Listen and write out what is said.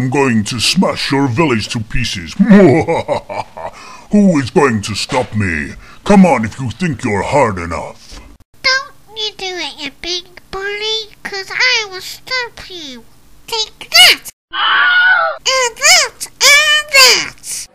am going to smash your village to pieces. Who is going to stop me? Come on if you think you're hard enough. Don't you do it, you big bully, cause I will stop you. Take that! And that! And that!